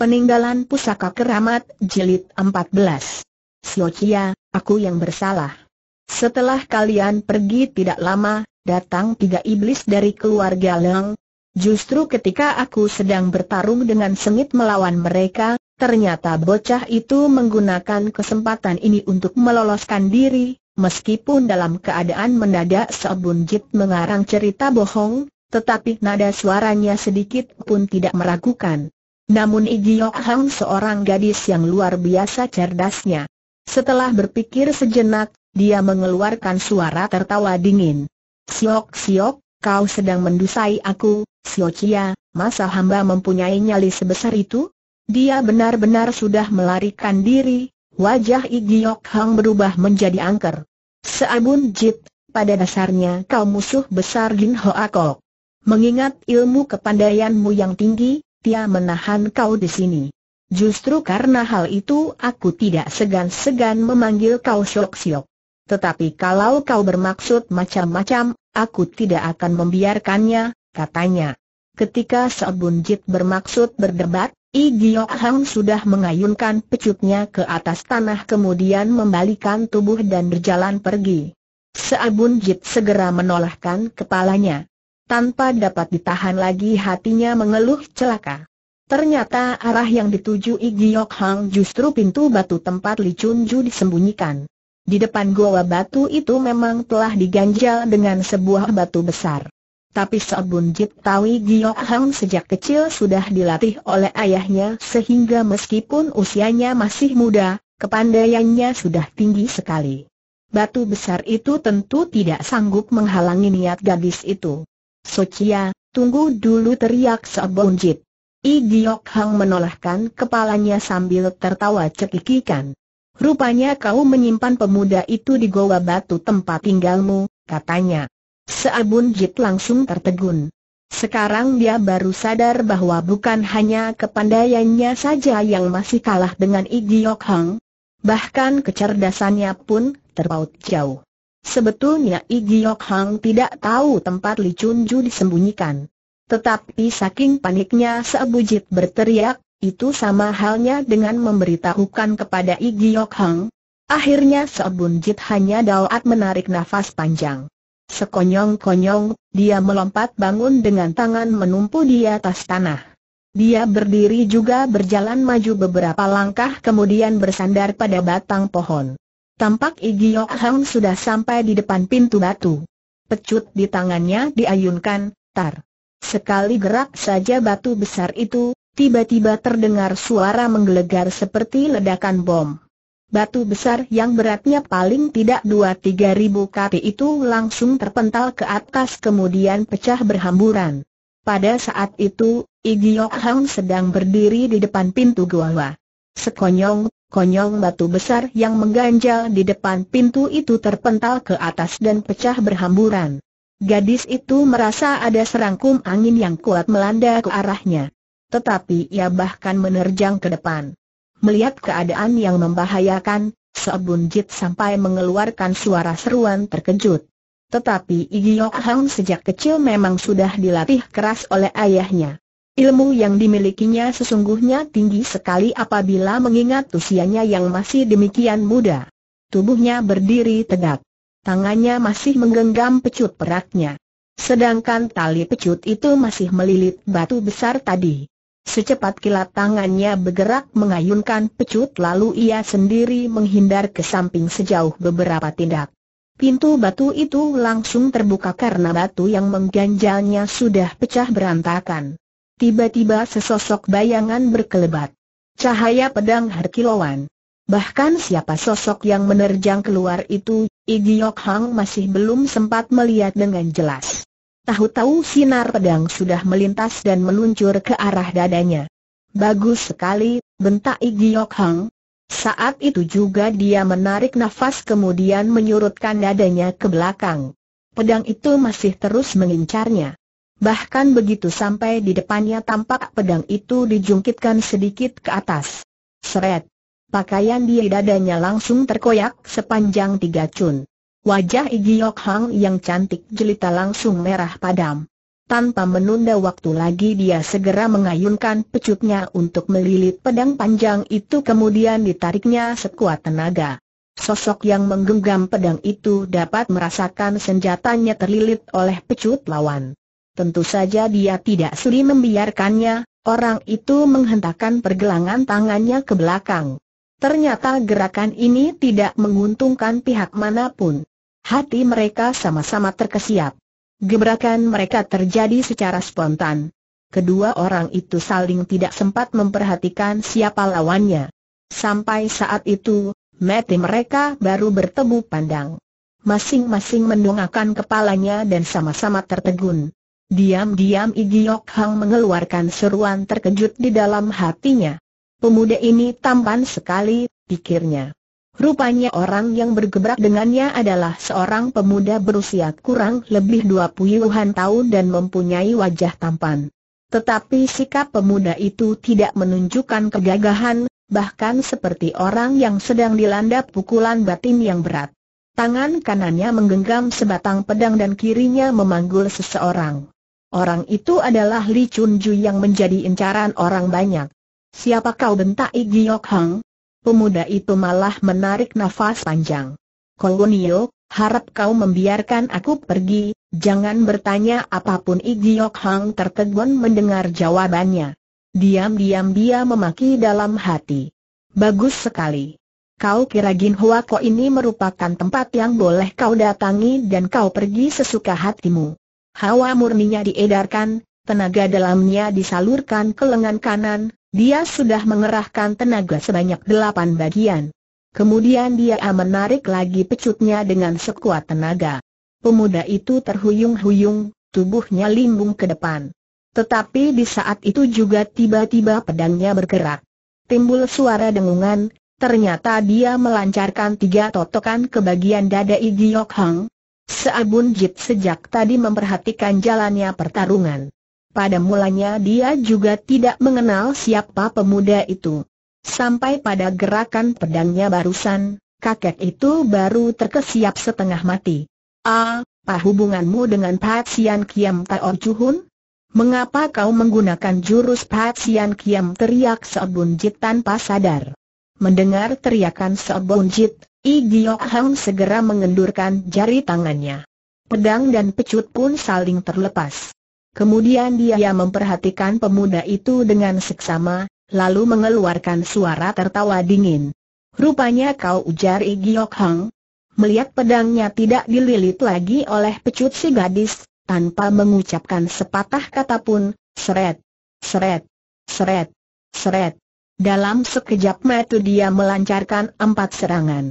Peninggalan Pusaka Keramat Jilid 14. Siociya, aku yang bersalah. Setelah kalian pergi tidak lama, datang tiga iblis dari keluarga Leng. Justru ketika aku sedang bertarung dengan sengit melawan mereka, ternyata bocah itu menggunakan kesempatan ini untuk meloloskan diri. Meskipun dalam keadaan mendadak So Bun Jit mengarang cerita bohong, tetapi nada suaranya sedikit pun tidak meragukan. Namun I Giok Hang seorang gadis yang luar biasa cerdasnya. Setelah berpikir sejenak, dia mengeluarkan suara tertawa dingin. Siok-siok, kau sedang mendusai aku, Siociya, masa hamba mempunyai nyali sebesar itu? Dia benar-benar sudah melarikan diri, wajah I Giok Hang berubah menjadi angker. So Bun Jit, pada dasarnya kau musuh besar Jin Hua Kok. Mengingat ilmu kepandaianmu yang tinggi, dia menahan kau di sini. Justru karena hal itu aku tidak segan-segan memanggil kau Siok-siok. Tetapi kalau kau bermaksud macam-macam, aku tidak akan membiarkannya, katanya. Ketika So Bun Jit bermaksud berdebat, I Giok Hang sudah mengayunkan pecutnya ke atas tanah kemudian membalikan tubuh dan berjalan pergi. So Bun Jit segera menolakkan kepalanya. Tanpa dapat ditahan lagi hatinya mengeluh celaka. Ternyata arah yang dituju I Giok Hang justru pintu batu tempat Li Chun Ju disembunyikan. Di depan goa batu itu memang telah diganjal dengan sebuah batu besar. Tapi So Bun Jit tahu I Giok Hang sejak kecil sudah dilatih oleh ayahnya sehingga meskipun usianya masih muda, kepandaiannya sudah tinggi sekali. Batu besar itu tentu tidak sanggup menghalangi niat gadis itu. Siociya, tunggu dulu, teriak So Bun Jit. I Giok Hang menolakkan kepalanya sambil tertawa cekikikan. Rupanya kau menyimpan pemuda itu di goa batu tempat tinggalmu, katanya. So Bun Jit langsung tertegun. Sekarang dia baru sadar bahwa bukan hanya kepandaiannya saja yang masih kalah dengan I Giok Hang, bahkan kecerdasannya pun terpaut jauh. Sebetulnya I Giok Hang tidak tahu tempat Li Chun Ju disembunyikan. Tetapi saking paniknya So Bun Jit berteriak, itu sama halnya dengan memberitahukan kepada I Giok Hang. Akhirnya So Bun Jit hanya dapat menarik nafas panjang. Sekonyong-konyong, dia melompat bangun dengan tangan menumpu di atas tanah. Dia berdiri juga berjalan maju beberapa langkah kemudian bersandar pada batang pohon. Tampak I Giok Hang sudah sampai di depan pintu batu. Pecut di tangannya diayunkan, tar. Sekali gerak saja batu besar itu, tiba-tiba terdengar suara menggelegar seperti ledakan bom. Batu besar yang beratnya paling tidak 2-3 ribu kg itu langsung terpental ke atas kemudian pecah berhamburan. Pada saat itu, I Giok Hang sedang berdiri di depan pintu goa. Sekonyong-konyong batu besar yang mengganjal di depan pintu itu terpental ke atas dan pecah berhamburan. Gadis itu merasa ada serangkum angin yang kuat melanda ke arahnya. Tetapi ia bahkan menerjang ke depan. Melihat keadaan yang membahayakan, So Bun Jit sampai mengeluarkan suara seruan terkejut. Tetapi I Giok Hang sejak kecil memang sudah dilatih keras oleh ayahnya. Ilmu yang dimilikinya sesungguhnya tinggi sekali apabila mengingat usianya yang masih demikian muda. Tubuhnya berdiri tegak. Tangannya masih menggenggam pecut peraknya. Sedangkan tali pecut itu masih melilit batu besar tadi. Secepat kilat tangannya bergerak mengayunkan pecut lalu ia sendiri menghindar ke samping sejauh beberapa tindak. Pintu batu itu langsung terbuka karena batu yang mengganjalnya sudah pecah berantakan. Tiba-tiba sesosok bayangan berkelebat. Cahaya pedang berkilauan. Bahkan siapa sosok yang menerjang keluar itu, I Giok Hang masih belum sempat melihat dengan jelas. Tahu-tahu sinar pedang sudah melintas dan meluncur ke arah dadanya. Bagus sekali, bentak I Giok Hang. Saat itu juga dia menarik nafas kemudian menyurutkan dadanya ke belakang. Pedang itu masih terus mengincarnya. Bahkan begitu sampai di depannya tampak pedang itu dijungkitkan sedikit ke atas. Seret. Pakaian di dadanya langsung terkoyak sepanjang 3 cun. Wajah I Giok Hang yang cantik jelita langsung merah padam. Tanpa menunda waktu lagi dia segera mengayunkan pecutnya untuk melilit pedang panjang itu, kemudian ditariknya sekuat tenaga. Sosok yang menggenggam pedang itu dapat merasakan senjatanya terlilit oleh pecut lawan. Tentu saja dia tidak sudi membiarkannya, orang itu menghentakkan pergelangan tangannya ke belakang. Ternyata gerakan ini tidak menguntungkan pihak manapun. Hati mereka sama-sama terkesiap. Gebrakan mereka terjadi secara spontan. Kedua orang itu saling tidak sempat memperhatikan siapa lawannya. Sampai saat itu, mata mereka baru bertemu pandang. Masing-masing mendongakkan kepalanya dan sama-sama tertegun. Diam-diam I Giok Hang mengeluarkan seruan terkejut di dalam hatinya. Pemuda ini tampan sekali, pikirnya. Rupanya orang yang bergebrak dengannya adalah seorang pemuda berusia kurang lebih 20-an tahun dan mempunyai wajah tampan. Tetapi sikap pemuda itu tidak menunjukkan kegagahan, bahkan seperti orang yang sedang dilanda pukulan batin yang berat. Tangan kanannya menggenggam sebatang pedang dan kirinya memanggul seseorang. Orang itu adalah Li Chun Ju yang menjadi incaran orang banyak. "Siapa kau?" bentak I Giok Hang. Pemuda itu malah menarik nafas panjang. "Kolonio, harap kau membiarkan aku pergi, jangan bertanya apapun." I Giok Hang tertegun mendengar jawabannya. Diam-diam dia memaki dalam hati. "Bagus sekali. Kau kira Jin Hua Kok ini merupakan tempat yang boleh kau datangi dan kau pergi sesuka hatimu?" Hawa murninya diedarkan, tenaga dalamnya disalurkan ke lengan kanan. Dia sudah mengerahkan tenaga sebanyak 8 bagian. Kemudian dia menarik lagi pecutnya dengan sekuat tenaga. Pemuda itu terhuyung-huyung, tubuhnya limbung ke depan. Tetapi di saat itu juga tiba-tiba pedangnya bergerak. Timbul suara dengungan, ternyata dia melancarkan 3 totokan ke bagian dada I Giok Hang. So Bun Jit sejak tadi memperhatikan jalannya pertarungan. Pada mulanya dia juga tidak mengenal siapa pemuda itu. Sampai pada gerakan pedangnya barusan, kakek itu baru terkesiap setengah mati. "Apa hubunganmu dengan Pak Sian Kiam Tao Chu Hun? Mengapa kau menggunakan jurus Pak Sian Kiam?" teriak So Bun Jit tanpa sadar. Mendengar teriakan So Bun Jit, I Giok Hang segera mengendurkan jari tangannya. Pedang dan pecut pun saling terlepas. Kemudian dia memperhatikan pemuda itu dengan seksama, lalu mengeluarkan suara tertawa dingin. "Rupanya kau," ujar I Giok Hang. Melihat pedangnya tidak dililit lagi oleh pecut si gadis, tanpa mengucapkan sepatah kata pun, seret, seret, seret, seret. Dalam sekejap mata dia melancarkan 4 serangan.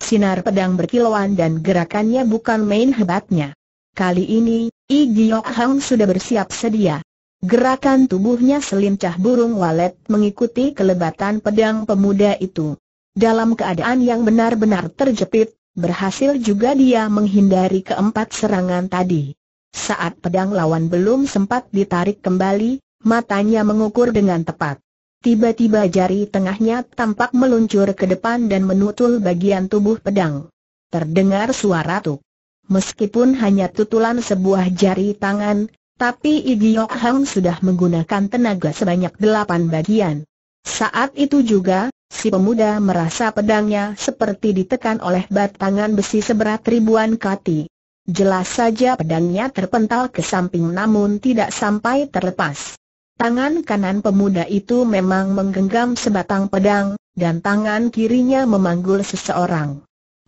Sinar pedang berkilauan dan gerakannya bukan main hebatnya. Kali ini, I Giok Hang sudah bersiap sedia. Gerakan tubuhnya selincah burung walet mengikuti kelebatan pedang pemuda itu. Dalam keadaan yang benar-benar terjepit, berhasil juga dia menghindari keempat serangan tadi. Saat pedang lawan belum sempat ditarik kembali, matanya mengukur dengan tepat. Tiba-tiba jari tengahnya tampak meluncur ke depan dan menutul bagian tubuh pedang. Terdengar suara tuk. Meskipun hanya tutulan sebuah jari tangan, tapi I Giok Hang sudah menggunakan tenaga sebanyak 8 bagian. Saat itu juga, si pemuda merasa pedangnya seperti ditekan oleh batangan besi seberat ribuan kati. Jelas saja pedangnya terpental ke samping namun tidak sampai terlepas. Tangan kanan pemuda itu memang menggenggam sebatang pedang, dan tangan kirinya memanggul seseorang.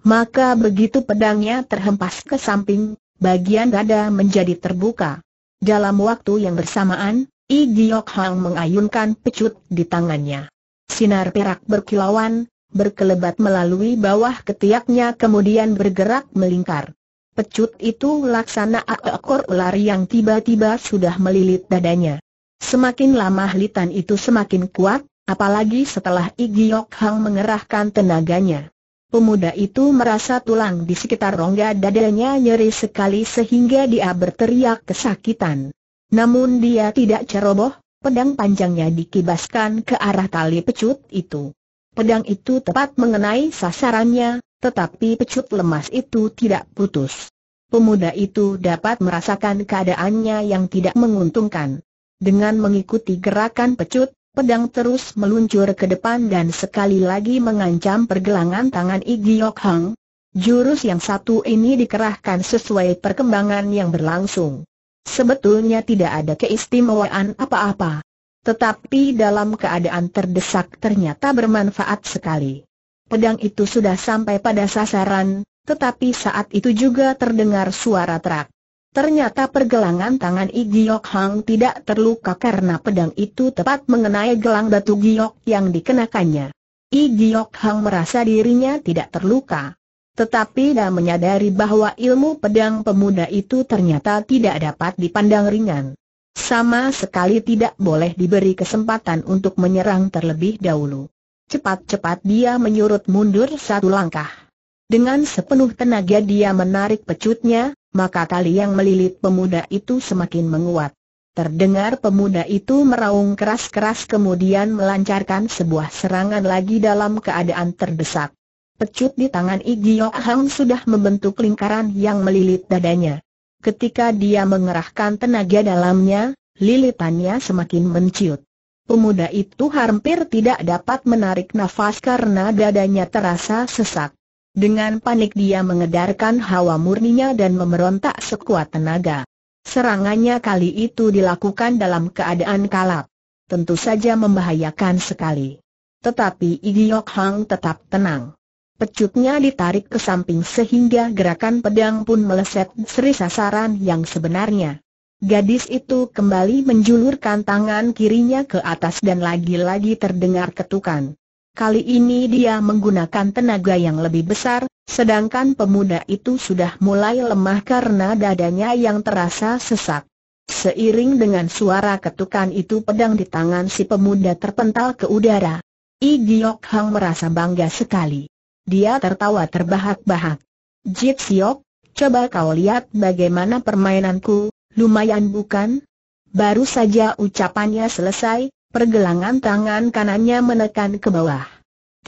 Maka begitu pedangnya terhempas ke samping, bagian dada menjadi terbuka. Dalam waktu yang bersamaan, I Giok Hang mengayunkan pecut di tangannya. Sinar perak berkilauan, berkelebat melalui bawah ketiaknya kemudian bergerak melingkar. Pecut itu laksana ekor ular yang tiba-tiba sudah melilit dadanya. Semakin lama lilitan itu semakin kuat, apalagi setelah I Giok Hang mengerahkan tenaganya. Pemuda itu merasa tulang di sekitar rongga dadanya nyeri sekali sehingga dia berteriak kesakitan. Namun dia tidak ceroboh, pedang panjangnya dikibaskan ke arah tali pecut itu. Pedang itu tepat mengenai sasarannya, tetapi pecut lemas itu tidak putus. pemuda itu dapat merasakan keadaannya yang tidak menguntungkan. Dengan mengikuti gerakan pecut, pedang terus meluncur ke depan dan sekali lagi mengancam pergelangan tangan I Giok Hang. Jurus yang satu ini dikerahkan sesuai perkembangan yang berlangsung. Sebetulnya tidak ada keistimewaan apa-apa. Tetapi dalam keadaan terdesak ternyata bermanfaat sekali. Pedang itu sudah sampai pada sasaran, tetapi saat itu juga terdengar suara terak. Ternyata pergelangan tangan I Giok Hang tidak terluka karena pedang itu tepat mengenai gelang batu giok yang dikenakannya. I Giok Hang merasa dirinya tidak terluka, tetapi dia menyadari bahwa ilmu pedang pemuda itu ternyata tidak dapat dipandang ringan. Sama sekali tidak boleh diberi kesempatan untuk menyerang terlebih dahulu. Cepat-cepat dia menyurut mundur satu langkah. Dengan sepenuh tenaga dia menarik pecutnya, maka tali yang melilit pemuda itu semakin menguat. Terdengar pemuda itu meraung keras-keras kemudian melancarkan sebuah serangan lagi dalam keadaan terdesak. Pecut di tangan I Giok Hang sudah membentuk lingkaran yang melilit dadanya. Ketika dia mengerahkan tenaga dalamnya, lilitannya semakin menciut. Pemuda itu hampir tidak dapat menarik nafas karena dadanya terasa sesak. Dengan panik dia mengedarkan hawa murninya dan memberontak sekuat tenaga. Serangannya kali itu dilakukan dalam keadaan kalap. Tentu saja membahayakan sekali. Tetapi I Giok Hang tetap tenang. Pecutnya ditarik ke samping sehingga gerakan pedang pun meleset seri sasaran yang sebenarnya. Gadis itu kembali menjulurkan tangan kirinya ke atas dan lagi-lagi terdengar ketukan. Kali ini dia menggunakan tenaga yang lebih besar, sedangkan pemuda itu sudah mulai lemah karena dadanya yang terasa sesak. Seiring dengan suara ketukan itu pedang di tangan si pemuda terpental ke udara. I Giok Hang merasa bangga sekali. Dia tertawa terbahak-bahak. "Jit Siok, coba kau lihat bagaimana permainanku, lumayan bukan?" Baru saja ucapannya selesai, pergelangan tangan kanannya menekan ke bawah.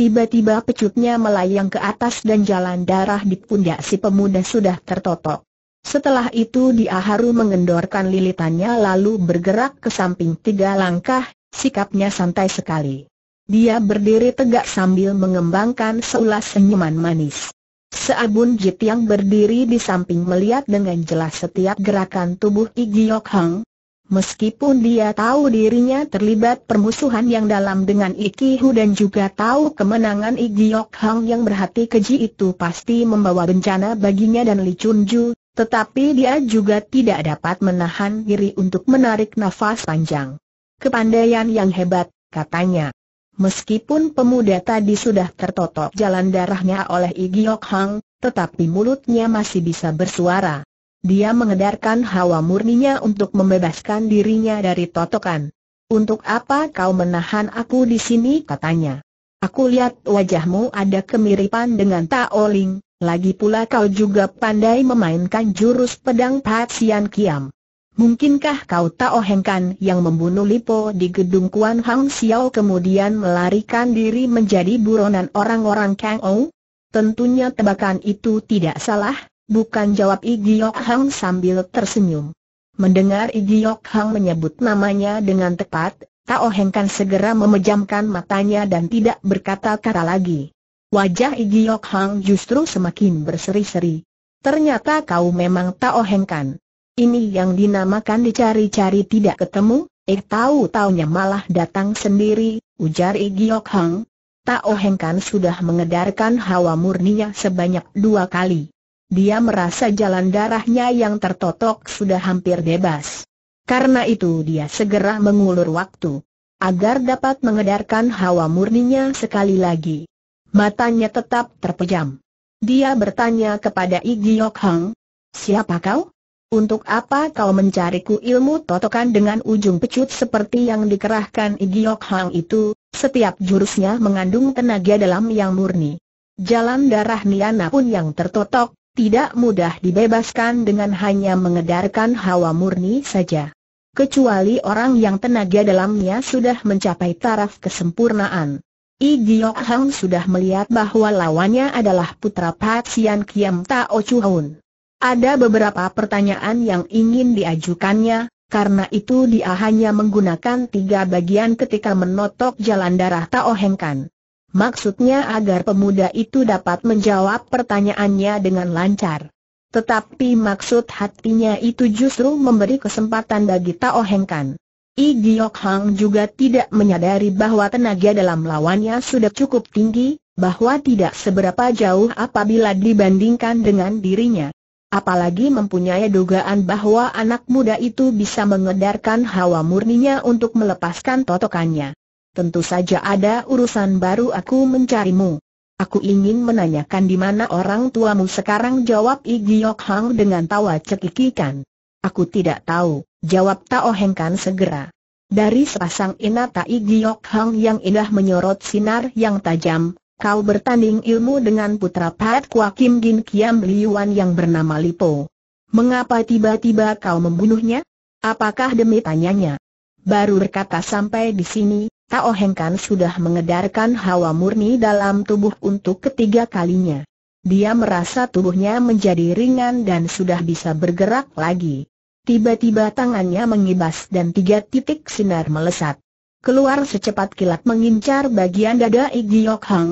Tiba-tiba pecutnya melayang ke atas dan jalan darah di pundak si pemuda sudah tertotok. Setelah itu dia haru mengendorkan lilitannya lalu bergerak ke samping tiga langkah, sikapnya santai sekali. Dia berdiri tegak sambil mengembangkan seulas senyuman manis. So Bun Jit yang berdiri di samping melihat dengan jelas setiap gerakan tubuh I Giok Hang. Meskipun dia tahu dirinya terlibat permusuhan yang dalam dengan Iki Hu dan juga tahu kemenangan I Giok Hang yang berhati keji itu pasti membawa bencana baginya dan Li Chun Ju, tetapi dia juga tidak dapat menahan diri untuk menarik nafas panjang. "Kepandaian yang hebat," katanya. Meskipun pemuda tadi sudah tertotok jalan darahnya oleh I Giok Hang, tetapi mulutnya masih bisa bersuara. Dia mengedarkan hawa murninya untuk membebaskan dirinya dari totokan. "Untuk apa kau menahan aku di sini?" katanya. "Aku lihat wajahmu ada kemiripan dengan Tao Ling, lagi pula kau juga pandai memainkan jurus pedang Pak Sian Kiam. Mungkinkah kau Tao Hengkan yang membunuh Lipo di gedung Kuan Hong Xiao kemudian melarikan diri menjadi buronan orang-orang Kang O?" "Tentunya tebakan itu tidak salah, bukan?" jawab I Giok Hang sambil tersenyum. Mendengar I Giok Hang menyebut namanya dengan tepat, Tao Hengkan segera memejamkan matanya dan tidak berkata-kata lagi. Wajah I Giok Hang justru semakin berseri-seri. "Ternyata kau memang Tao Hengkan. Ini yang dinamakan dicari-cari tidak ketemu, tahu-taunya malah datang sendiri," ujar I Giok Hang. Tao Hengkan sudah mengedarkan hawa murninya sebanyak 2 kali. Dia merasa jalan darahnya yang tertotok sudah hampir bebas. Karena itu dia segera mengulur waktu, agar dapat mengedarkan hawa murninya sekali lagi. Matanya tetap terpejam. Dia bertanya kepada I Giok Hang, "Siapa kau? Untuk apa kau mencariku?" Ilmu totokan dengan ujung pecut seperti yang dikerahkan I Giok Hang itu, setiap jurusnya mengandung tenaga dalam yang murni. Jalan darah niana pun yang tertotok, tidak mudah dibebaskan dengan hanya mengedarkan hawa murni saja. Kecuali orang yang tenaga dalamnya sudah mencapai taraf kesempurnaan. I Giok Hang sudah melihat bahwa lawannya adalah putra Pak Sian Kiam Tao Chu Hun. Ada beberapa pertanyaan yang ingin diajukannya, karena itu dia hanya menggunakan tiga bagian ketika menotok jalan darah Tao Hengkan. Maksudnya agar pemuda itu dapat menjawab pertanyaannya dengan lancar. Tetapi maksud hatinya itu justru memberi kesempatan bagi Tao Hengkan. I Giok Hang juga tidak menyadari bahwa tenaga dalam lawannya sudah cukup tinggi, bahwa tidak seberapa jauh apabila dibandingkan dengan dirinya. Apalagi mempunyai dugaan bahwa anak muda itu bisa mengedarkan hawa murninya untuk melepaskan totokannya. Tentu saja ada urusan baru aku mencarimu. Aku ingin menanyakan di mana orang tuamu sekarang, jawab I Giok Hang dengan tawa cekikikan. Aku tidak tahu, jawab Tao Hengkan segera. Dari sepasang inata I Giok Hang yang indah menyorot sinar yang tajam, kau bertanding ilmu dengan putra Pat Kua Kim Gin Kiam Liuan yang bernama Lipo. Mengapa tiba-tiba kau membunuhnya? Apakah demi, tanyanya. Baru berkata sampai di sini, Tao Hengkan sudah mengedarkan hawa murni dalam tubuh untuk ketiga kalinya. Dia merasa tubuhnya menjadi ringan dan sudah bisa bergerak lagi. Tiba-tiba tangannya mengibas dan tiga titik sinar melesat keluar secepat kilat mengincar bagian dada I Giok Hang.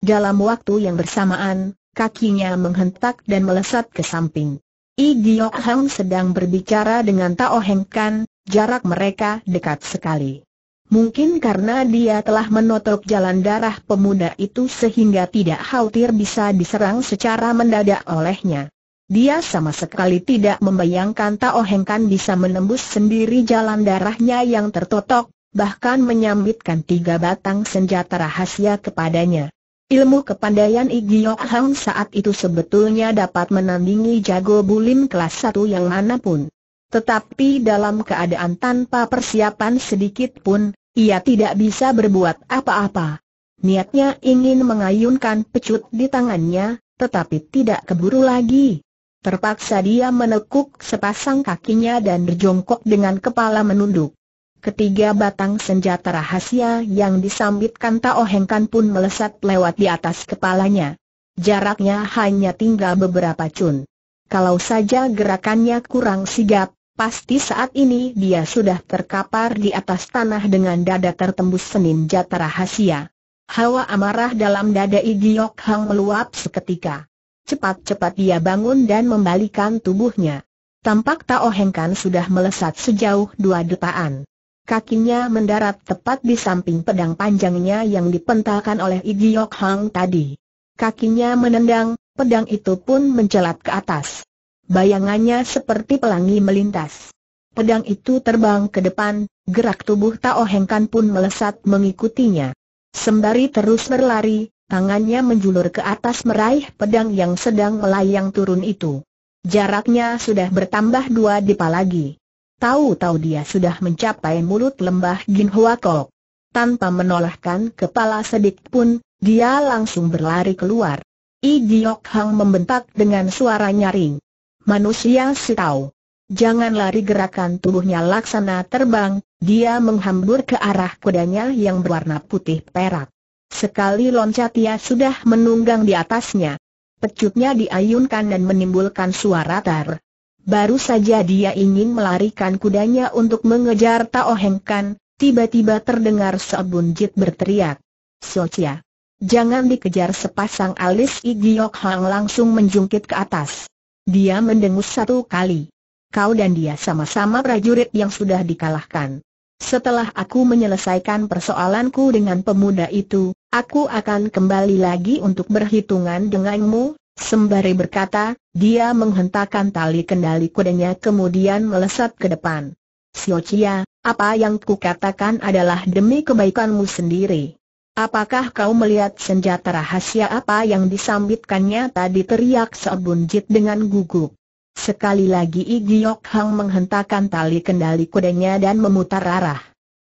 Dalam waktu yang bersamaan, kakinya menghentak dan melesat ke samping. I Giok Hang sedang berbicara dengan Tao Hengkan, jarak mereka dekat sekali. Mungkin karena dia telah menotok jalan darah pemuda itu sehingga tidak khawatir bisa diserang secara mendadak olehnya. Dia sama sekali tidak membayangkan Tao Hengkan bisa menembus sendiri jalan darahnya yang tertotok, bahkan menyamitkan tiga batang senjata rahasia kepadanya. Ilmu kepandaian I Giok Hang saat itu sebetulnya dapat menandingi jago bulim kelas 1 yang manapun. Tetapi dalam keadaan tanpa persiapan sedikit pun, ia tidak bisa berbuat apa-apa. Niatnya ingin mengayunkan pecut di tangannya, tetapi tidak keburu lagi. Terpaksa dia menekuk sepasang kakinya dan berjongkok dengan kepala menunduk. Ketiga batang senjata rahasia yang disambitkan Tao Hengkan pun melesat lewat di atas kepalanya. Jaraknya hanya tinggal beberapa cun. Kalau saja gerakannya kurang sigap, pasti saat ini dia sudah terkapar di atas tanah dengan dada tertembus senjata rahasia. Hawa amarah dalam dada I Giok Hang meluap seketika. Cepat-cepat dia bangun dan membalikan tubuhnya. Tampak Tao Hengkan sudah melesat sejauh 2 detaan. Kakinya mendarat tepat di samping pedang panjangnya yang dipentalkan oleh I Giok Hang tadi. Kakinya menendang, pedang itu pun mencelat ke atas. Bayangannya seperti pelangi melintas. Pedang itu terbang ke depan, gerak tubuh Tao Hengkan pun melesat mengikutinya. Sembari terus berlari, tangannya menjulur ke atas meraih pedang yang sedang melayang turun itu. Jaraknya sudah bertambah 2 depa lagi. Tahu-tahu dia sudah mencapai mulut lembah Jin Hua Kok. Tanpa menolakkan kepala sedikit pun, dia langsung berlari keluar. I Giok Hang membentak dengan suara nyaring. Manusia si Tao, jangan lari! Gerakan tubuhnya laksana terbang, dia menghambur ke arah kudanya yang berwarna putih perak. Sekali loncat ia sudah menunggang di atasnya. Pecutnya diayunkan dan menimbulkan suara tar. Baru saja dia ingin melarikan kudanya untuk mengejar Tao Hengkan, tiba-tiba terdengar So Bun Jit berteriak, "Siociya, jangan!" Dikejar sepasang alis, I Giok Hang langsung menjungkit ke atas. Dia mendengus 1 kali. Kau dan dia sama-sama prajurit yang sudah dikalahkan. Setelah aku menyelesaikan persoalanku dengan pemuda itu, aku akan kembali lagi untuk berhitungan denganmu. Sembari berkata, dia menghentakkan tali kendali kudanya kemudian melesat ke depan. Siociya, apa yang kukatakan adalah demi kebaikanmu sendiri. Apakah kau melihat senjata rahasia apa yang disambitkannya tadi? Teriak So Bun Jit dengan gugup. Sekali lagi I Giok Hang menghentakkan tali kendali kudanya dan memutar arah.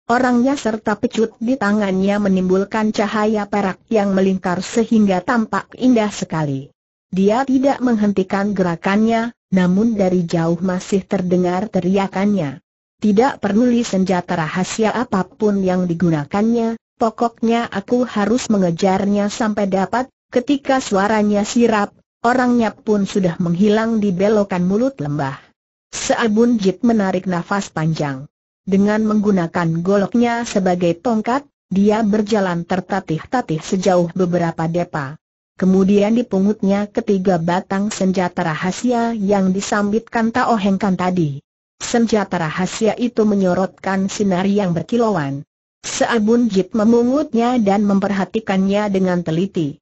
Orangnya serta pecut di tangannya menimbulkan cahaya perak yang melingkar sehingga tampak indah sekali. Dia tidak menghentikan gerakannya, namun dari jauh masih terdengar teriakannya. Tidak peduli senjata rahasia apapun yang digunakannya, pokoknya aku harus mengejarnya sampai dapat. Ketika suaranya sirap, Orangnya pun sudah menghilang di belokan mulut lembah. So Bun Jit menarik nafas panjang. Dengan menggunakan goloknya sebagai tongkat, dia berjalan tertatih-tatih sejauh beberapa depa. Kemudian dipungutnya ketiga batang senjata rahasia yang disambitkan Tao Hengkan tadi. Senjata rahasia itu menyorotkan sinar yang berkilauan. So Bun Jit memungutnya dan memperhatikannya dengan teliti.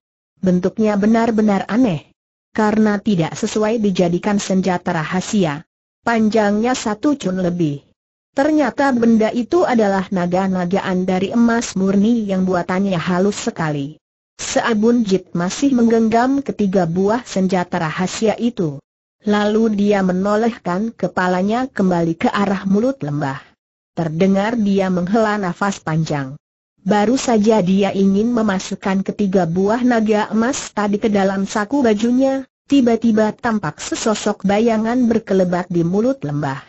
Bentuknya benar-benar aneh, karena tidak sesuai dijadikan senjata rahasia. Panjangnya 1 cun lebih. Ternyata benda itu adalah naga-nagaan dari emas murni yang buatannya halus sekali. So Bun Jit masih menggenggam ketiga buah senjata rahasia itu. Lalu dia menolehkan kepalanya kembali ke arah mulut lembah. Terdengar dia menghela nafas panjang. Baru saja dia ingin memasukkan ketiga buah naga emas tadi ke dalam saku bajunya, tiba-tiba tampak sesosok bayangan berkelebat di mulut lembah.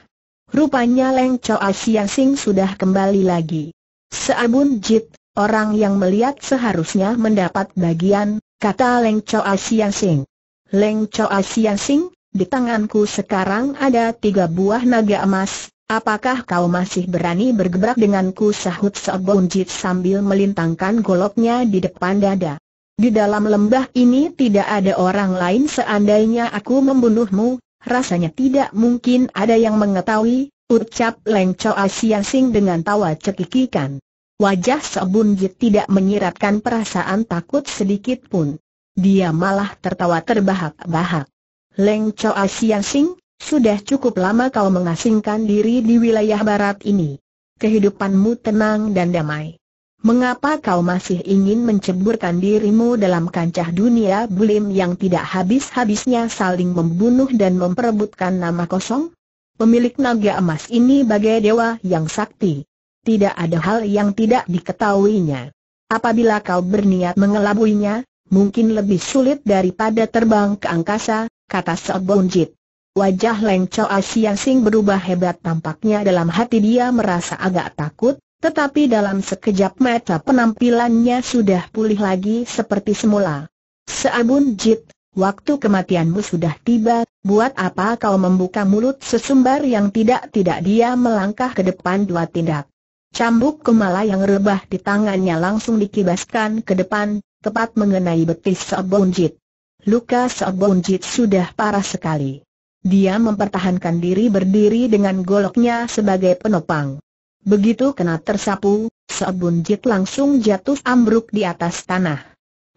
Rupanya Leng Coa Sian Sing sudah kembali lagi. So Bun Jit, orang yang melihat seharusnya mendapat bagian, kata Leng Coa Sian Sing. Leng Coa Sian Sing, di tanganku sekarang ada 3 buah naga emas, apakah kau masih berani bergebrak denganku? Sahut So Bun Jit sambil melintangkan goloknya di depan dada. Di dalam lembah ini tidak ada orang lain, seandainya aku membunuhmu, rasanya tidak mungkin ada yang mengetahui, ucap Leng Coa Sian Sing dengan tawa cekikikan. Wajah So Bun Jit tidak menyiratkan perasaan takut sedikit pun. Dia malah tertawa terbahak-bahak. Leng Coa Sian Sing, sudah cukup lama kau mengasingkan diri di wilayah barat ini. Kehidupanmu tenang dan damai. Mengapa kau masih ingin menceburkan dirimu dalam kancah dunia bulim yang tidak habis-habisnya saling membunuh dan memperebutkan nama kosong? Pemilik naga emas ini bagai dewa yang sakti. Tidak ada hal yang tidak diketahuinya. Apabila kau berniat mengelabuinya, mungkin lebih sulit daripada terbang ke angkasa, kata So Bun Jit. Wajah Leng Coa Sian Sing berubah hebat tampaknya. Dalam hati dia merasa agak takut, tetapi dalam sekejap mata penampilannya sudah pulih lagi seperti semula. So Bun Jit, waktu kematianmu sudah tiba, buat apa kau membuka mulut sesumbar yang tidak-tidak? Dia melangkah ke depan 2 tindak. Cambuk kemala yang rebah di tangannya langsung dikibaskan ke depan, tepat mengenai betis So Bun Jit. Luka So Bun Jit sudah parah sekali. Dia mempertahankan diri berdiri dengan goloknya sebagai penopang. Begitu kena tersapu, So Bun Jit langsung jatuh ambruk di atas tanah.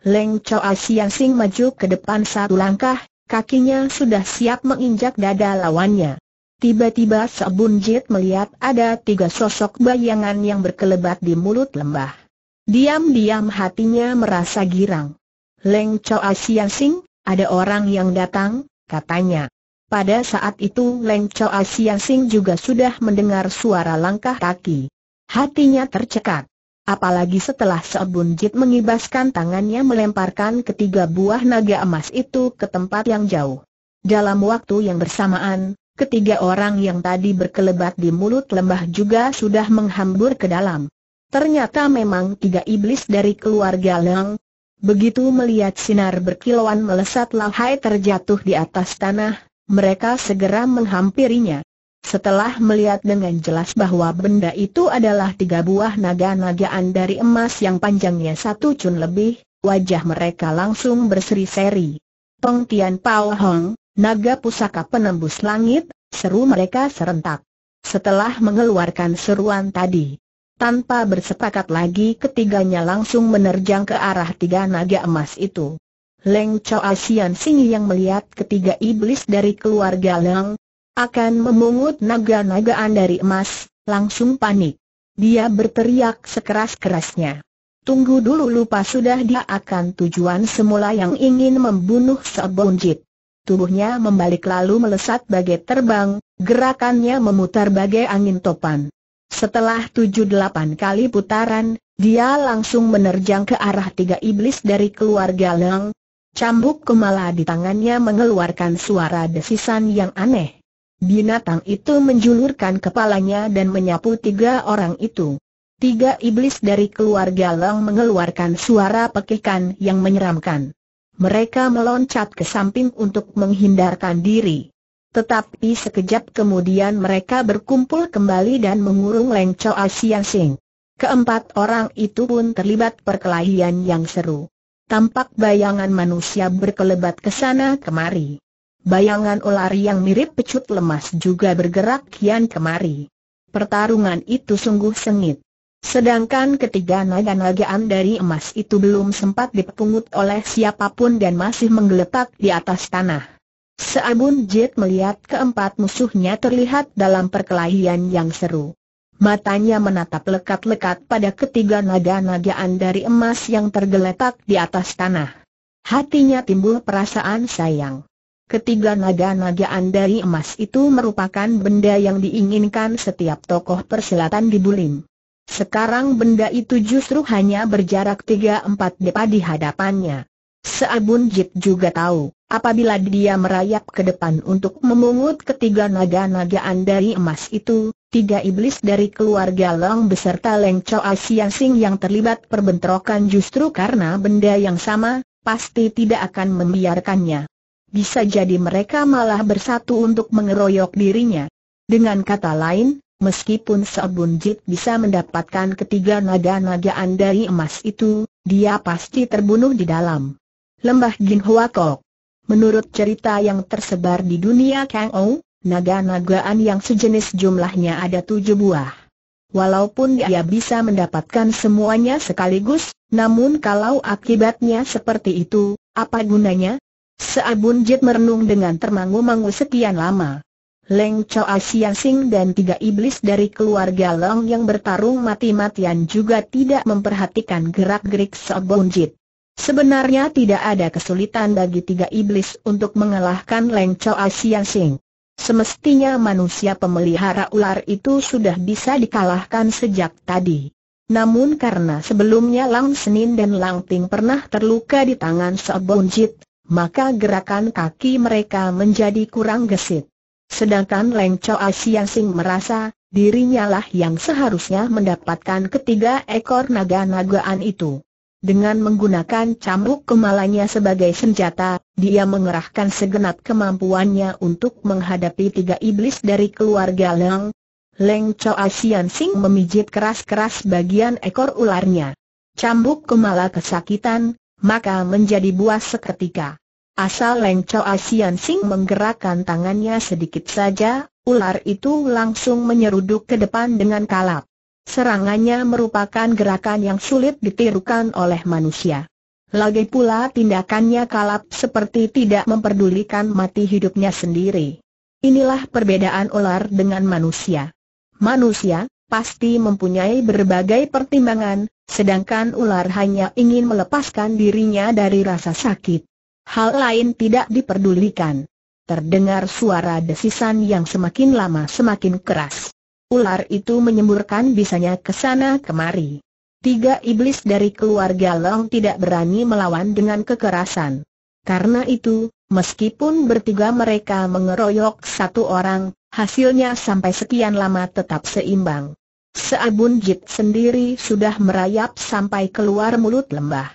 Leng Coa Sian Sing maju ke depan 1 langkah, kakinya sudah siap menginjak dada lawannya. Tiba-tiba So Bun Jit melihat ada 3 sosok bayangan yang berkelebat di mulut lembah. Diam-diam hatinya merasa girang. Leng Coa Sian Sing, ada orang yang datang, katanya. Pada saat itu Leng Coa Sian Sing juga sudah mendengar suara langkah kaki. Hatinya tercekat. Apalagi setelah So Bun Jit mengibaskan tangannya melemparkan 3 buah naga emas itu ke tempat yang jauh. Dalam waktu yang bersamaan, ketiga orang yang tadi berkelebat di mulut lembah juga sudah menghambur ke dalam. Ternyata memang 3 iblis dari keluarga Leng. Begitu melihat sinar berkilauan melesat lahai terjatuh di atas tanah, mereka segera menghampirinya. Setelah melihat dengan jelas bahwa benda itu adalah 3 buah naga-nagaan dari emas yang panjangnya 1 cun lebih, wajah mereka langsung berseri-seri. Tong Tian Pao Hong, naga pusaka penembus langit, seru mereka serentak. Setelah mengeluarkan seruan tadi, tanpa bersepakat lagi ketiganya langsung menerjang ke arah 3 naga emas itu. Leng Coa Sian Sing yang melihat 3 iblis dari keluarga Leng akan memungut naga-nagaan dari emas, langsung panik. Dia berteriak sekeras-kerasnya. Tunggu dulu, lupa sudah dia akan tujuan semula yang ingin membunuh So Bun Jit. Tubuhnya membalik lalu melesat bagai terbang, gerakannya memutar bagai angin topan. Setelah 7-8 kali putaran, dia langsung menerjang ke arah 3 iblis dari keluarga Leng. Cambuk kemala di tangannya mengeluarkan suara desisan yang aneh. Binatang itu menjulurkan kepalanya dan menyapu 3 orang itu. 3 iblis dari keluarga Leng mengeluarkan suara pekikan yang menyeramkan. Mereka meloncat ke samping untuk menghindarkan diri. Tetapi sekejap kemudian mereka berkumpul kembali dan mengurung Leng Coa Sian Sing. Keempat orang itu pun terlibat perkelahian yang seru. Tampak bayangan manusia berkelebat ke sana kemari. Bayangan ular yang mirip pecut lemas juga bergerak kian kemari. Pertarungan itu sungguh sengit. Sedangkan ketiga naga-nagaan dari emas itu belum sempat dipungut oleh siapapun dan masih menggeletak di atas tanah. So Bun Jit melihat keempat musuhnya terlihat dalam perkelahian yang seru. Matanya menatap lekat-lekat pada ketiga naga-nagaan dari emas yang tergeletak di atas tanah. Hatinya timbul perasaan sayang. Ketiga naga-nagaan dari emas itu merupakan benda yang diinginkan setiap tokoh persilatan di Bulim. Sekarang benda itu justru hanya berjarak 3-4 depa di hadapannya. So Bun Jit juga tahu, apabila dia merayap ke depan untuk memungut ketiga naga-nagaan dari emas itu, tiga iblis dari keluarga Leng beserta Leng Coa Sian Sing yang terlibat perbentrokan justru karena benda yang sama, pasti tidak akan membiarkannya. Bisa jadi mereka malah bersatu untuk mengeroyok dirinya. Dengan kata lain, meskipun So Bun Jit bisa mendapatkan ketiga naga-nagaan dari emas itu, dia pasti terbunuh di dalam lembah Jin Hua Kok. Menurut cerita yang tersebar di dunia Kang O, naga-nagaan yang sejenis jumlahnya ada 7 buah. Walaupun dia bisa mendapatkan semuanya sekaligus, namun kalau akibatnya seperti itu, apa gunanya? So Bun Jit merenung dengan termangu-mangu sekian lama. Leng Coa Sian Sing dan 3 iblis dari keluarga Leng yang bertarung mati-matian juga tidak memperhatikan gerak-gerik So Bun Jit. Sebenarnya tidak ada kesulitan bagi 3 iblis untuk mengalahkan Leng Coa Sian Sing. Semestinya manusia pemelihara ular itu sudah bisa dikalahkan sejak tadi. Namun karena sebelumnya Lang Senin dan Lang Ting pernah terluka di tangan So Bun Jit, maka gerakan kaki mereka menjadi kurang gesit. Sedangkan Leng Coa Sian Sing merasa, dirinya lah yang seharusnya mendapatkan ketiga ekor naga-nagaan itu. Dengan menggunakan cambuk kemalanya sebagai senjata, dia mengerahkan segenap kemampuannya untuk menghadapi 3 iblis dari keluarga Leng. Leng Coa Sian Sing memijit keras-keras bagian ekor ularnya. Cambuk kemala kesakitan, maka menjadi buas seketika. Asal Leng Coa Sian Sing menggerakkan tangannya sedikit saja, ular itu langsung menyeruduk ke depan dengan kalap. Serangannya merupakan gerakan yang sulit ditirukan oleh manusia. Lagi pula tindakannya kalap seperti tidak memperdulikan mati hidupnya sendiri. Inilah perbedaan ular dengan manusia. Manusia pasti mempunyai berbagai pertimbangan, sedangkan ular hanya ingin melepaskan dirinya dari rasa sakit. Hal lain tidak diperdulikan. Terdengar suara desisan yang semakin lama semakin keras. Ular itu menyemburkan bisanya ke sana kemari. 3 iblis dari keluarga Leng tidak berani melawan dengan kekerasan. Karena itu, meskipun bertiga mereka mengeroyok 1 orang, hasilnya sampai sekian lama tetap seimbang. So Bun Jit sendiri sudah merayap sampai keluar mulut lembah.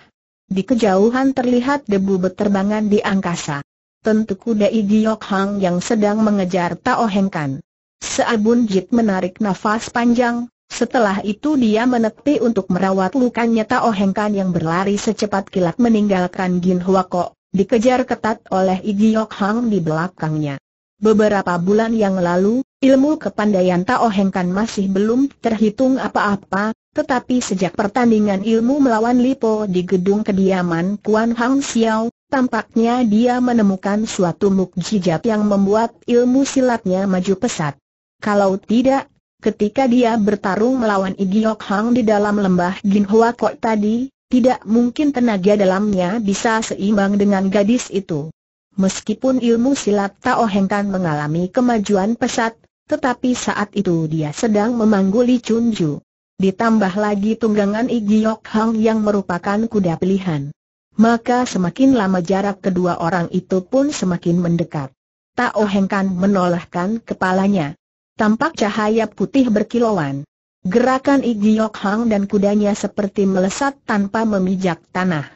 Di kejauhan terlihat debu berterbangan di angkasa. Tentu kuda I Giok Hang yang sedang mengejar Tao Hengkan. So Bun Jit menarik nafas panjang, setelah itu dia meneti untuk merawat lukanya. Tao Hengkan yang berlari secepat kilat meninggalkan Jin Hua Kok, dikejar ketat oleh I Giok Hang di belakangnya. Beberapa bulan yang lalu, ilmu kepandaian Tao Hengkan masih belum terhitung apa-apa. Tetapi sejak pertandingan ilmu melawan Lipo di gedung kediaman Kuan Hong Xiao, tampaknya dia menemukan suatu mukjizat yang membuat ilmu silatnya maju pesat. Kalau tidak, ketika dia bertarung melawan I Giok Hang di dalam lembah Jin Hua Kok tadi, tidak mungkin tenaga dalamnya bisa seimbang dengan gadis itu. Meskipun ilmu silat Tao Hengkan mengalami kemajuan pesat, tetapi saat itu dia sedang memanggul Li Chun Ju. Ditambah lagi tunggangan I Giok Hang yang merupakan kuda pilihan. Maka semakin lama jarak kedua orang itu pun semakin mendekat. Tao Hengkan menolehkan kepalanya. Tampak cahaya putih berkilauan. Gerakan I Giok Hang dan kudanya seperti melesat tanpa memijak tanah.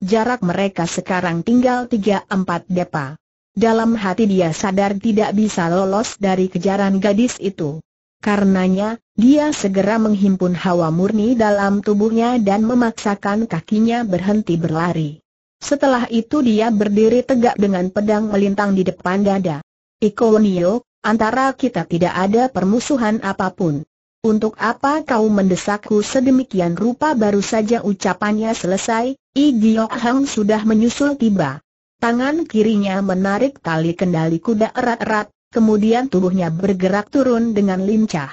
Jarak mereka sekarang tinggal 3-4 depa. Dalam hati dia sadar tidak bisa lolos dari kejaran gadis itu. Karenanya, dia segera menghimpun hawa murni dalam tubuhnya dan memaksakan kakinya berhenti berlari. Setelah itu dia berdiri tegak dengan pedang melintang di depan dada. Iko Nio, antara kita tidak ada permusuhan apapun. Untuk apa kau mendesakku sedemikian rupa? Baru saja ucapannya selesai, I Giok Hang sudah menyusul tiba. Tangan kirinya menarik tali kendali kuda erat-erat. Kemudian tubuhnya bergerak turun dengan lincah.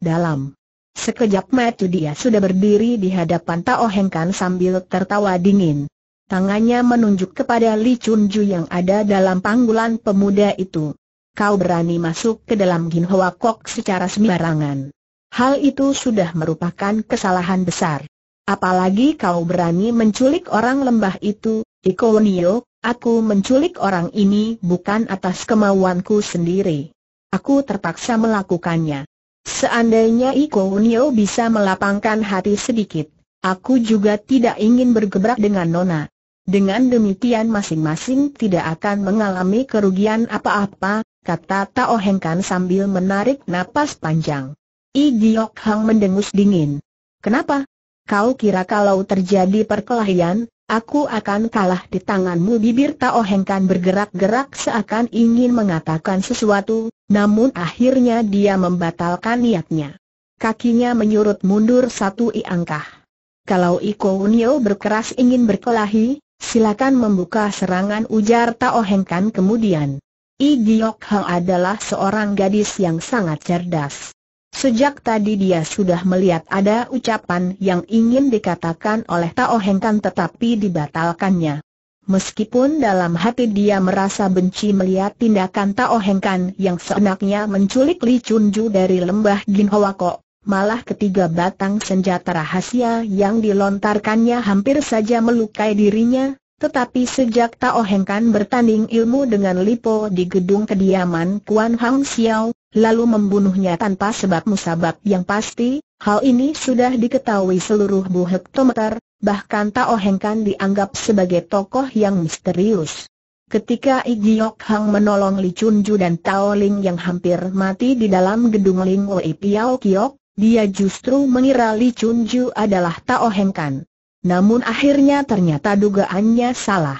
Dalam sekejap mata dia sudah berdiri di hadapan Tao Hengkan sambil tertawa dingin. Tangannya menunjuk kepada Li Chun Ju yang ada dalam pangkulan pemuda itu. Kau berani masuk ke dalam Jin Hua Kok secara sembarangan. Hal itu sudah merupakan kesalahan besar. Apalagi kau berani menculik orang lembah itu, Iko Nio. Aku menculik orang ini bukan atas kemauanku sendiri. Aku terpaksa melakukannya. Seandainya Iko Nio bisa melapangkan hati sedikit, aku juga tidak ingin bergebrak dengan Nona. Dengan demikian masing-masing tidak akan mengalami kerugian apa-apa, kata Tao Hengkan sambil menarik napas panjang. I Giok Hang mendengus dingin. Kenapa? Kau kira kalau terjadi perkelahian, aku akan kalah di tanganmu? Bibir Tao Hengkan bergerak-gerak seakan ingin mengatakan sesuatu, namun akhirnya dia membatalkan niatnya. Kakinya menyurut mundur satu langkah. Kalau Iko Nio berkeras ingin berkelahi, silakan membuka serangan, ujar Tao Hengkan kemudian. I Giok Hang adalah seorang gadis yang sangat cerdas. Sejak tadi dia sudah melihat ada ucapan yang ingin dikatakan oleh Tao Hengkan tetapi dibatalkannya. Meskipun dalam hati dia merasa benci melihat tindakan Tao Hengkan yang seenaknya menculik Li Chun Ju dari lembah Jin Hua Kok, malah ketiga batang senjata rahasia yang dilontarkannya hampir saja melukai dirinya. Tetapi sejak Tao Hengkan bertanding ilmu dengan Lipo di gedung kediaman Kuan Hong Xiao, lalu membunuhnya tanpa sebab-musabab yang pasti, hal ini sudah diketahui seluruh buhektometer, bahkan Tao Hengkan dianggap sebagai tokoh yang misterius. Ketika I Giok Hang menolong Li Chun Ju dan Tao Ling yang hampir mati di dalam gedung Ling Wo Piao Kiok, dia justru mengira Li Chun Ju adalah Tao Hengkan. Namun akhirnya ternyata dugaannya salah.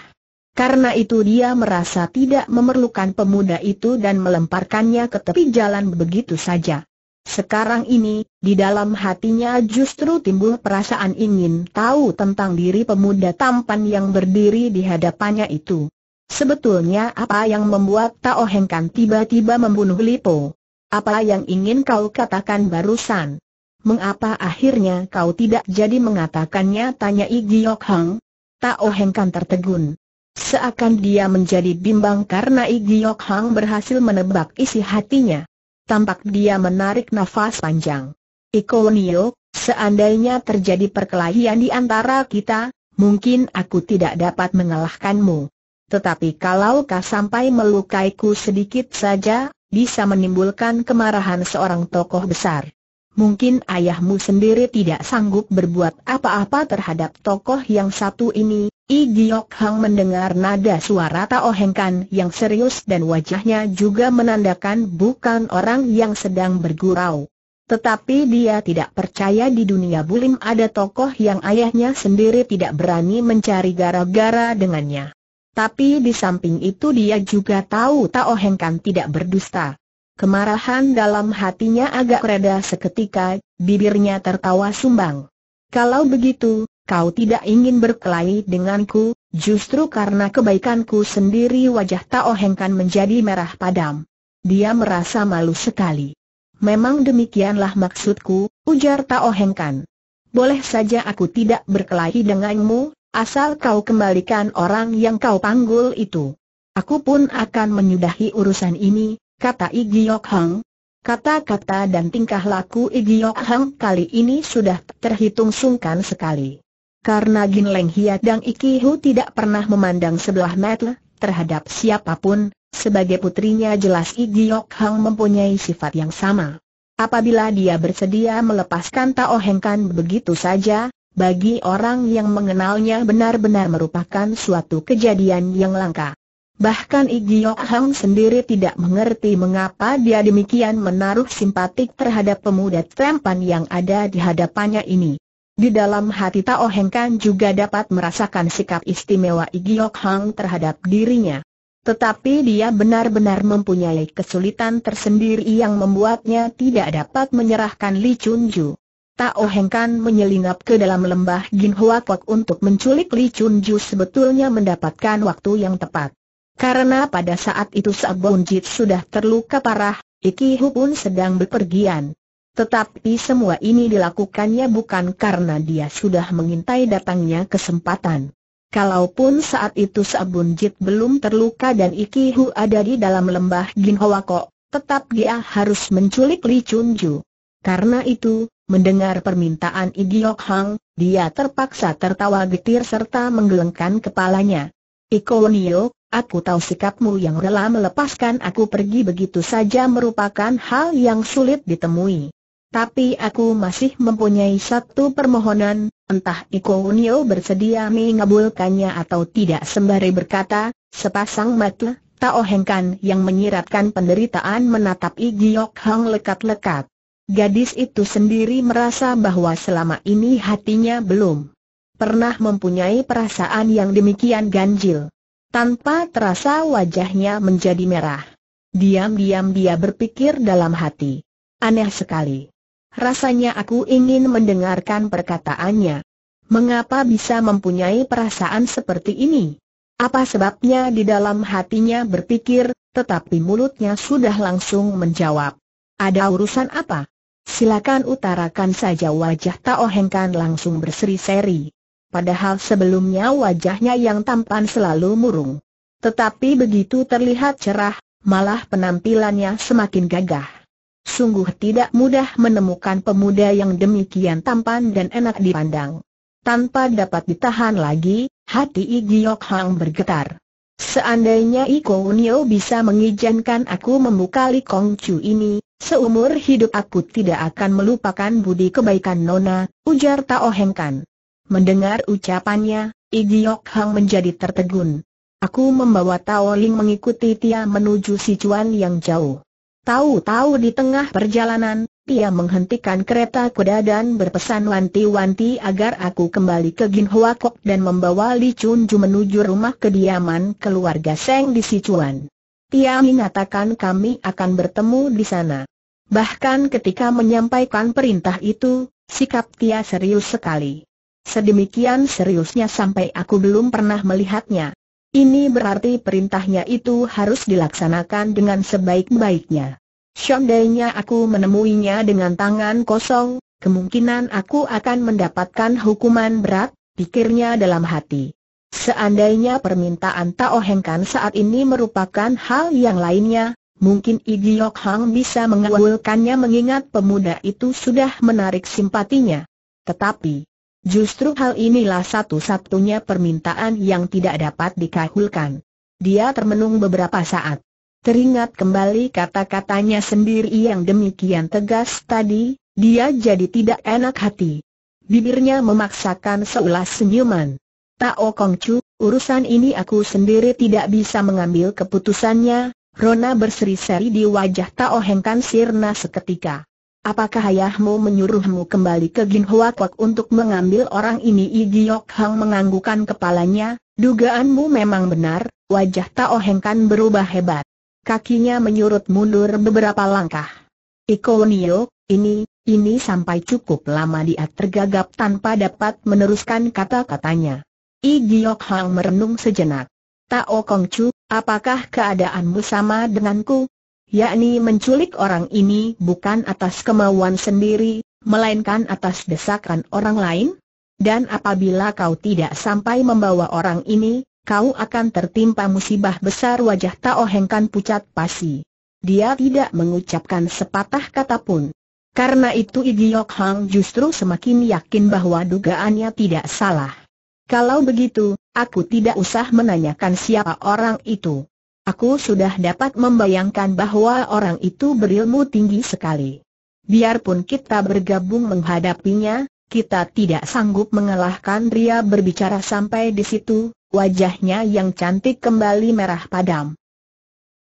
Karena itu dia merasa tidak memerlukan pemuda itu dan melemparkannya ke tepi jalan begitu saja. Sekarang ini, di dalam hatinya justru timbul perasaan ingin tahu tentang diri pemuda tampan yang berdiri di hadapannya itu. Sebetulnya apa yang membuat Tao Hengkan tiba-tiba membunuh Lipo? Apa yang ingin kau katakan barusan? Mengapa akhirnya kau tidak jadi mengatakannya? Tanya I Giok Hang. Tao Hengkan tertegun. Seakan dia menjadi bimbang karena I Giok Hang berhasil menebak isi hatinya. Tampak dia menarik nafas panjang. Iko Nio, seandainya terjadi perkelahian di antara kita, mungkin aku tidak dapat mengalahkanmu. Tetapi kalau kau sampai melukaiku sedikit saja, bisa menimbulkan kemarahan seorang tokoh besar. Mungkin ayahmu sendiri tidak sanggup berbuat apa-apa terhadap tokoh yang satu ini. I Giok Hang mendengar nada suara Tao Hengkan yang serius dan wajahnya juga menandakan bukan orang yang sedang bergurau. Tetapi dia tidak percaya di dunia bulim ada tokoh yang ayahnya sendiri tidak berani mencari gara-gara dengannya. Tapi di samping itu dia juga tahu Tao Hengkan tidak berdusta. Kemarahan dalam hatinya agak reda seketika, bibirnya tertawa sumbang. Kalau begitu, kau tidak ingin berkelahi denganku, justru karena kebaikanku sendiri? Wajah Tao Hengkan menjadi merah padam. Dia merasa malu sekali. Memang demikianlah maksudku, ujar Tao Hengkan. Boleh saja aku tidak berkelahi denganmu, asal kau kembalikan orang yang kau panggul itu. Aku pun akan menyudahi urusan ini, kata I Giok Hang. Kata-kata dan tingkah laku I Giok Hang kali ini sudah terhitung sungkan sekali. Karena Gin Lenghia dan Iki Hu tidak pernah memandang sebelah mata terhadap siapapun, sebagai putrinya jelas I Giok Hang mempunyai sifat yang sama. Apabila dia bersedia melepaskan Tao Hengkan begitu saja, bagi orang yang mengenalnya benar-benar merupakan suatu kejadian yang langka. Bahkan I Giok Hang sendiri tidak mengerti mengapa dia demikian menaruh simpatik terhadap pemuda tampan yang ada di hadapannya ini. Di dalam hati Tao Hengkan juga dapat merasakan sikap istimewa I Giok Hang terhadap dirinya. Tetapi dia benar-benar mempunyai kesulitan tersendiri yang membuatnya tidak dapat menyerahkan Li Chun Ju. Tao Hengkan menyelinap ke dalam lembah Jin Hua Kok untuk menculik Li Chun Ju sebetulnya mendapatkan waktu yang tepat. Karena pada saat itu So Bun Jit sudah terluka parah, Iki Hu pun sedang bepergian. Tetapi semua ini dilakukannya bukan karena dia sudah mengintai datangnya kesempatan. Kalaupun saat itu So Bun Jit belum terluka dan Iki Hu ada di dalam lembah Jin Hua Kok, tetap dia harus menculik Li Chun Ju. Karena itu, mendengar permintaan I Giok Hang, dia terpaksa tertawa getir serta menggelengkan kepalanya. Iko Nio, aku tahu sikapmu yang rela melepaskan aku pergi begitu saja merupakan hal yang sulit ditemui. Tapi aku masih mempunyai satu permohonan, entah Iko Unio bersedia mengabulkannya atau tidak. Sembari berkata, sepasang mata Tao Hengkan yang menyiratkan penderitaan menatap I Giok Hang lekat-lekat. Gadis itu sendiri merasa bahwa selama ini hatinya belum pernah mempunyai perasaan yang demikian ganjil. Tanpa terasa wajahnya menjadi merah. Diam-diam dia berpikir dalam hati, aneh sekali. Rasanya aku ingin mendengarkan perkataannya. Mengapa bisa mempunyai perasaan seperti ini? Apa sebabnya? Di dalam hatinya berpikir, tetapi mulutnya sudah langsung menjawab. Ada urusan apa? Silakan utarakan saja. Wajah Tao Hengkan langsung berseri-seri. Padahal sebelumnya wajahnya yang tampan selalu murung. Tetapi begitu terlihat cerah, malah penampilannya semakin gagah. Sungguh tidak mudah menemukan pemuda yang demikian tampan dan enak dipandang. Tanpa dapat ditahan lagi, hati I Giok Hang bergetar. Seandainya Iko Unio bisa mengizinkan aku membuka Li Kongcu ini, seumur hidup aku tidak akan melupakan budi kebaikan Nona, ujar Tao Hengkan. Mendengar ucapannya, I Giok Hang menjadi tertegun. Aku membawa Tao Ling mengikuti Tia menuju Sichuan yang jauh. Tahu-tahu di tengah perjalanan, Tia menghentikan kereta kuda dan berpesan wanti-wanti agar aku kembali ke Jin Hua Kok dan membawa Li Chun Ju menuju rumah kediaman keluarga Seng di Sichuan. Tia mengatakan kami akan bertemu di sana. Bahkan ketika menyampaikan perintah itu, sikap Tia serius sekali. Sedemikian seriusnya sampai aku belum pernah melihatnya. Ini berarti perintahnya itu harus dilaksanakan dengan sebaik-baiknya. Seandainya aku menemuinya dengan tangan kosong, kemungkinan aku akan mendapatkan hukuman berat, pikirnya dalam hati. Seandainya permintaan Tao Hengkan saat ini merupakan hal yang lainnya, mungkin I Giok Hang bisa mengabulkannya mengingat pemuda itu sudah menarik simpatinya. Tetapi justru hal inilah satu-satunya permintaan yang tidak dapat dikabulkan. Dia termenung beberapa saat. Teringat kembali kata-katanya sendiri yang demikian tegas tadi, dia jadi tidak enak hati. Bibirnya memaksakan seulas senyuman. Tao Kongcu, urusan ini aku sendiri tidak bisa mengambil keputusannya. Rona berseri-seri di wajah Tao Hengkan sirna seketika. Apakah ayahmu menyuruhmu kembali ke Jin Hua Kok untuk mengambil orang ini? I Giok Hang menganggukkan kepalanya. Dugaanmu memang benar. Wajah Tao Hengkan berubah hebat. Kakinya menyurut mundur beberapa langkah. Iko Nio, ini sampai cukup lama. Dia tergagap tanpa dapat meneruskan kata-katanya. I Giok Hang merenung sejenak. Tao Kongcu, apakah keadaanmu sama denganku? Yakni menculik orang ini bukan atas kemauan sendiri, melainkan atas desakan orang lain. Dan apabila kau tidak sampai membawa orang ini, kau akan tertimpa musibah besar. Wajah Tao Hengkan pucat pasi. Dia tidak mengucapkan sepatah kata pun. Karena itu I Giok Hang justru semakin yakin bahwa dugaannya tidak salah. Kalau begitu, aku tidak usah menanyakan siapa orang itu. Aku sudah dapat membayangkan bahwa orang itu berilmu tinggi sekali. Biarpun kita bergabung menghadapinya, Kita tidak sanggup mengalahkan dia." Berbicara sampai di situ, wajahnya yang cantik kembali merah padam.